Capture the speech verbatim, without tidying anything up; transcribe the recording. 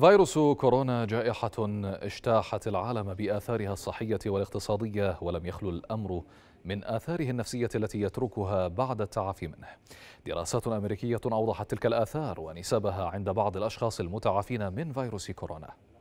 فيروس كورونا جائحة اجتاحت العالم بآثارها الصحية والاقتصادية، ولم يخلو الأمر من آثاره النفسية التي يتركها بعد التعافي منه. دراسات أمريكية أوضحت تلك الآثار ونسبها عند بعض الأشخاص المتعافين من فيروس كورونا.